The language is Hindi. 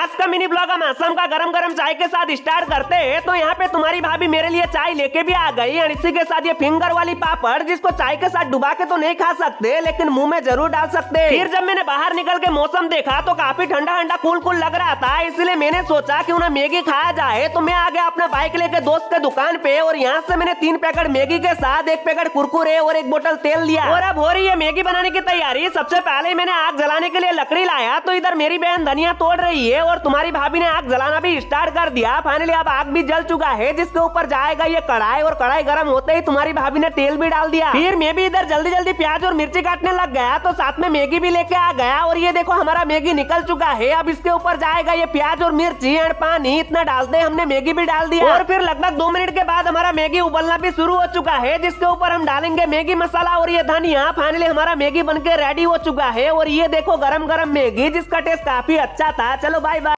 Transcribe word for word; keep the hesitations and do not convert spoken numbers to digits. आज का मिनी ब्लॉग हम असम का गरम गरम चाय के साथ स्टार्ट करते हैं। तो यहाँ पे तुम्हारी भाभी मेरे लिए चाय लेके भी आ गई और इसी के साथ ये फिंगर वाली पापड़ जिसको चाय के साथ डुबा के तो नहीं खा सकते लेकिन मुंह में जरूर डाल सकते हैं। फिर जब मैंने बाहर निकल के मौसम देखा तो काफी ठंडा ठंडा कूल कूल लग रहा था, इसलिए मैंने सोचा की उन्हें मैगी खाया जाए। तो मैं आ गया अपना बाइक लेके दोस्त के दुकान पे और यहाँ से मैंने तीन पैकेट मैगी के साथ एक पैकेट कुरकुरे और एक बोतल तेल लिया और अब हो रही है मैगी बनाने की तैयारी। सबसे पहले मैंने आग जलाने के लिए लकड़ी लाया तो इधर मेरी बहन धनिया तोड़ रही है और तुम्हारी भाभी ने आग जलाना भी स्टार्ट कर दिया। फाइनली अब आग भी जल चुका है जिसके ऊपर जाएगा ये कढ़ाई और कढ़ाई गर्म होते ही तुम्हारी भाभी ने तेल भी डाल दिया। फिर मैं भी इधर जल्दी जल्दी प्याज और मिर्ची काटने लग गया तो साथ में मैगी भी लेके आ गया और ये देखो हमारा मैगी निकल चुका है। अब इसके ऊपर जाएगा ये प्याज और मिर्ची और पानी इतना डालते हमने मैगी भी डाल दिया और फिर लगभग दो मिनट के बाद हमारा मैगी उबलना भी शुरू हो चुका है जिसके ऊपर हम डालेंगे मैगी मसाला और ये धनिया। फाइनली हमारा मैगी बनके रेडी हो चुका है और ये देखो गरम गरम मैगी जिसका टेस्ट काफी अच्छा था। चलो बाय बाय।